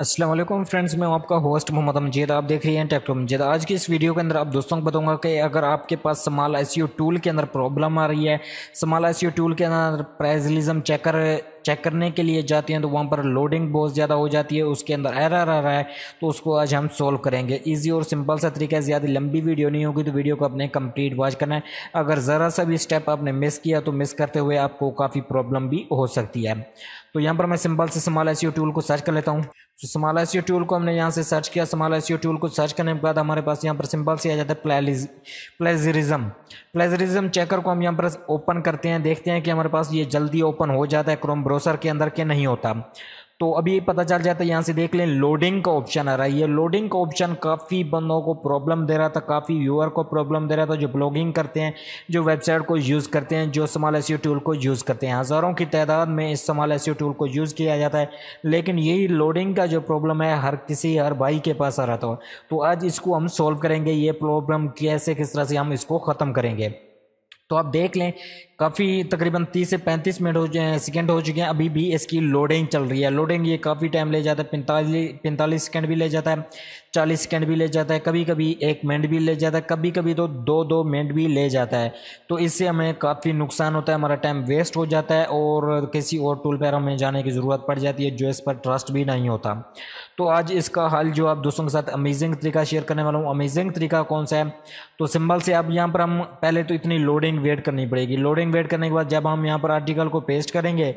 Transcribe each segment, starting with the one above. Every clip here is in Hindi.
अस्सलाम वालेकुम फ्रेंड्स, मैं आपका होस्ट मोहम्मद अमजद। आप देख रहे हैं टेक्टोमजद। आज की इस वीडियो के अंदर आप दोस्तों को बताऊंगा कि अगर आपके पास स्मॉल एसईओ टूल के अंदर प्रॉब्लम आ रही है, स्मॉल एसईओ टूल के अंदर प्लेजलिज्म चेकर चेक करने के लिए जाते हैं तो वहाँ पर लोडिंग बहुत ज़्यादा हो जाती है, उसके अंदर एरर आ रहा है, तो उसको आज हम सॉल्व करेंगे। इजी और सिंपल सा तरीका है, ज़्यादा लंबी वीडियो नहीं होगी, तो वीडियो को आपने कंप्लीट वॉच करना है। अगर ज़रा सा भी स्टेप आपने मिस किया तो मिस करते हुए आपको काफ़ी प्रॉब्लम भी हो सकती है। तो यहाँ पर मैं सिंपल से स्मॉल एसईओ टूल को सर्च कर लेता हूँ। तो स्मॉल एसईओ टूल को हमने यहाँ से सर्च किया। स्मॉल एसईओ टूल को सर्च करने के बाद हमारे पास यहाँ पर सिंपल से आ जाता है प्लेजरिज्म चेकर को हम यहाँ पर ओपन करते हैं, देखते हैं कि हमारे पास ये जल्दी ओपन हो जाता है क्रोम ब्राउज़र के अंदर के नहीं होता। तो अभी पता चल जाता है, यहाँ से देख लें लोडिंग का ऑप्शन आ रहा है। ये लोडिंग का ऑप्शन काफ़ी बंदों को प्रॉब्लम दे रहा था, काफ़ी व्यूअर को प्रॉब्लम दे रहा था, जो ब्लॉगिंग करते हैं, जो वेबसाइट को यूज़ करते हैं, जो स्मॉल एसईओ टूल को यूज़ करते हैं। हज़ारों की तादाद में इस स्मॉल एसईओ टूल को यूज़ किया जाता है, लेकिन यही लोडिंग का जो प्रॉब्लम है हर भाई के पास आ रहा था। तो आज इसको हम सॉल्व करेंगे, ये प्रॉब्लम कैसे किस तरह से हम इसको ख़त्म करेंगे। तो आप देख लें काफ़ी तकरीबन 30 से 35 मिनट सेकेंड हो चुके हैं, अभी भी इसकी लोडिंग चल रही है। लोडिंग ये काफ़ी टाइम ले जाता है, 45 सेकेंड भी ले जाता है, 40 सेकेंड भी ले जाता है, कभी कभी 1 मिनट भी ले जाता है, कभी कभी तो 2 मिनट भी ले जाता है। तो इससे हमें काफ़ी नुकसान होता है, हमारा टाइम वेस्ट हो जाता है और किसी और टूल पर हमें जाने की ज़रूरत पड़ जाती है जो इस पर ट्रस्ट भी नहीं होता। तो आज इसका हल जो आप दोस्तों के साथ अमेजिंग तरीका शेयर करने वाला हूँ। अमेजिंग तरीका कौन सा है? तो सिंपल से अब यहाँ पर हम पहले तो इतनी लोडिंग वेट करनी पड़ेगी। लोडिंग वेट करने के बाद जब हम यहाँ पर आर्टिकल को पेस्ट करेंगे,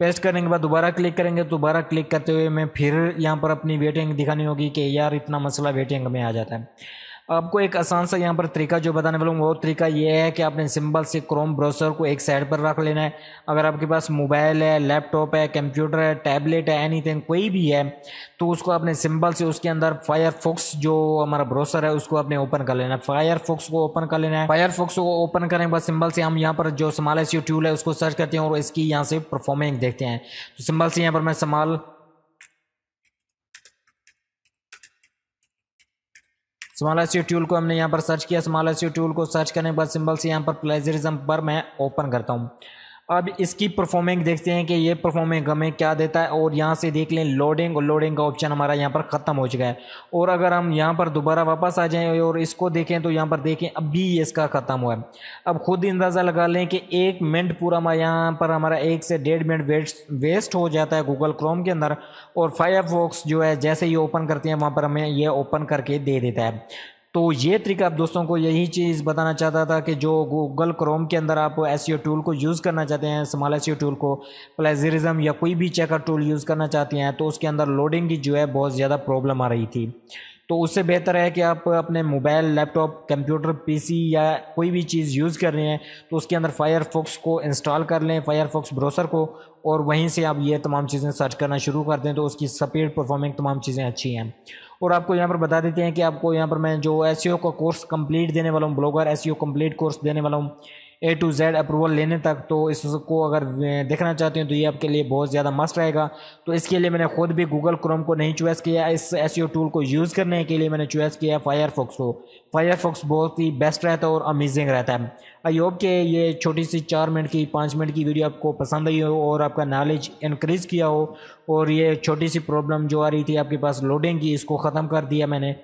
पेस्ट करने के बाद दोबारा क्लिक करेंगे, दोबारा क्लिक करते हुए मैं फिर यहाँ पर अपनी वेटिंग दिखानी होगी कि यार इतना मसला वेटिंग में आ जाता है। आपको एक आसान सा यहाँ पर तरीका जो बताने वाला हूँ, वो तरीका ये है कि आपने सिंपल से क्रोम ब्राउज़र को एक साइड पर रख लेना है। अगर आपके पास मोबाइल है, लैपटॉप है, कंप्यूटर है, टैबलेट है, एनीथिंग कोई भी है, तो उसको आपने सिंपल से उसके अंदर फायरफॉक्स जो हमारा ब्राउज़र है उसको आपने ओपन कर लेना है। फायरफॉक्स को ओपन कर लेना है। फायरफॉक्स को ओपन करने के बाद सिंपल से हम यहाँ पर जो स्मॉल एसईओ टूल है उसको सर्च करते हैं और इसकी यहाँ से परफॉर्मेंस देखते हैं। तो सिंपल से यहाँ पर मैं स्मॉल एसईओ टूल को हमने यहाँ पर सर्च किया। स्मॉल एसईओ टूल को सर्च करने के बाद सिंपल से यहाँ पर प्लेजरिज्म पर मैं ओपन करता हूँ। अब इसकी परफॉर्मेंस देखते हैं कि ये परफॉर्मेंस हमें क्या देता है। और यहाँ से देख लें लोडिंग और लोडिंग का ऑप्शन हमारा यहाँ पर ख़त्म हो चुका है। और अगर हम यहाँ पर दोबारा वापस आ जाएं और इसको देखें तो यहाँ पर देखें अभी इसका ख़त्म हुआ है। अब खुद अंदाज़ा लगा लें कि 1 मिनट पूरा हमारे यहाँ पर हमारा 1 से 1.5 मिनट वेस्ट हो जाता है गूगल क्रोम के अंदर। और फायरफॉक्स जो है जैसे ही ओपन करते हैं वहाँ पर हमें यह ओपन करके दे देता है। तो ये तरीका आप दोस्तों को यही चीज़ बताना चाहता था कि जो गूगल क्रोम के अंदर आप एसईओ टूल को यूज़ करना चाहते हैं, स्मॉल एसईओ टूल को, प्लेजरिज्म या कोई भी चेकर टूल यूज़ करना चाहते हैं, तो उसके अंदर लोडिंग की जो है बहुत ज़्यादा प्रॉब्लम आ रही थी। तो उससे बेहतर है कि आप अपने मोबाइल, लैपटॉप, कंप्यूटर, पीसी या कोई भी चीज़ यूज़ कर रहे हैं तो उसके अंदर फायरफॉक्स को इंस्टॉल कर लें, फायरफॉक्स ब्राउज़र को, और वहीं से आप ये तमाम चीज़ें सर्च करना शुरू कर दें तो उसकी स्पीड, परफॉर्मेंस तमाम चीज़ें अच्छी हैं। और आपको यहाँ पर बता देते हैं कि आपको यहाँ पर मैं जो एसईओ का कोर्स कंप्लीट देने वाला हूँ, ब्लॉगर एसईओ कंप्लीट कोर्स देने वाला हूँ A to Z अप्रूवल लेने तक, तो इसको अगर देखना चाहते हैं तो ये आपके लिए बहुत ज़्यादा मस्त रहेगा। तो इसके लिए मैंने खुद भी गूगल क्रोम को नहीं चॉइस किया, इस एसईओ टूल को यूज़ करने के लिए मैंने चॉइस किया फायरफॉक्स को। फायरफॉक्स बहुत ही बेस्ट रहता है और अमेजिंग रहता है। आई होप कि ये छोटी सी 4 मिनट की, 5 मिनट की वीडियो आपको पसंद आई हो और आपका नॉलेज इनक्रीज़ किया हो, और ये छोटी सी प्रॉब्लम जो आ रही थी आपके पास लोडिंग की, इसको ख़त्म कर दिया मैंने।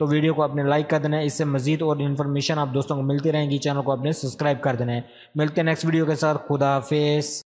तो वीडियो को आपने लाइक कर देना है, इससे मजीद और इन्फॉर्मेशन आप दोस्तों को मिलती रहेंगी। चैनल को आपने सब्सक्राइब कर देना है। मिलते हैं नेक्स्ट वीडियो के साथ। खुदा हाफिज़।